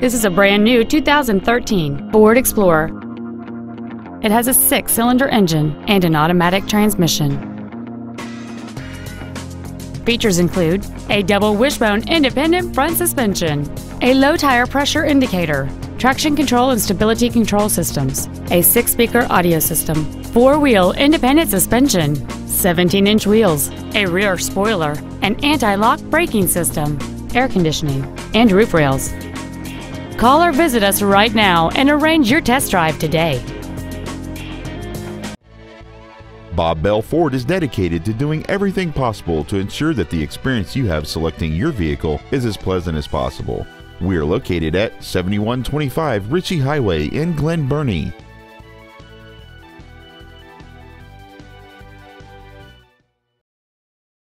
This is a brand new 2013 Ford Explorer. It has a 6-cylinder engine and an automatic transmission. Features include a double wishbone independent front suspension, a low tire pressure indicator, traction control and stability control systems, a 6-speaker audio system, 4-wheel independent suspension, 17-inch wheels, a rear spoiler, an anti-lock braking system, air conditioning, and roof rails. Call or visit us right now and arrange your test drive today. Bob Bell Ford is dedicated to doing everything possible to ensure that the experience you have selecting your vehicle is as pleasant as possible. We are located at 7125 Ritchie Highway in Glen Burnie.